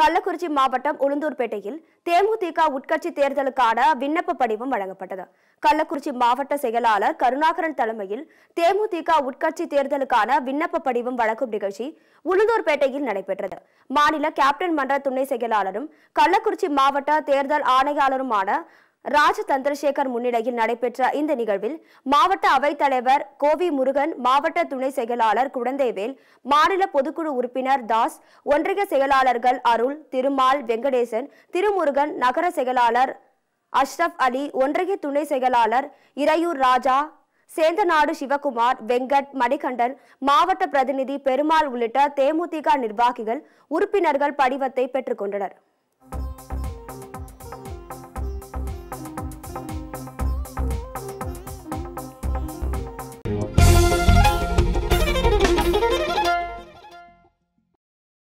கள்ளக்குறிச்சி மாவட்டம் உளுந்தூர்பேட்டையில் தேமுதிக உட்கட்சி தேர்தலுக்கான விண்ணப்ப படிவம் வழங்கப்பட்டது. கள்ளக்குறிச்சி மாவட்ட செயலாளர் கருணாகரன் தலைமையில் தேமுதிக உட்கட்சி தேர்தலுக்கான விண்ணப்ப படிவம் வழங்கும் நிகழ்ச்சி உளுந்தூர்பேட்டையில் நடைபெற்றது. மாநில கேப்டன் மன்ற துணை செயலாளரும் கள்ளக்குறிச்சி மாவட்ட தேர்தல் ஆணையாளருமான ராஜ சந்திரசேகர் முன்னிலையில் நடைபெற்ற இந்த நிகழ்வில் மாவட்ட அவைத்தலைவர் கோவி முருகன், மாவட்ட துணை செயலாளர் குடந்தைவேல், மாநில பொதுக்குழு உறுப்பினர் தாஸ், ஒன்றிய செயலாளர்கள் அருள், திருமால், வெங்கடேசன், திருமுருகன், நகர செயலாளர் அஷ்ரப் அலி, ஒன்றிய துணை செயலாளர் இறையூர் ராஜா, சேந்தநாடு சிவகுமார், வெங்கட், மணிகண்டன், மாவட்ட பிரதிநிதி பெருமாள் உள்ளிட்ட தேமுதிக நிர்வாகிகள், உறுப்பினர்கள் படிவத்தை பெற்றுக் கொண்டனர்.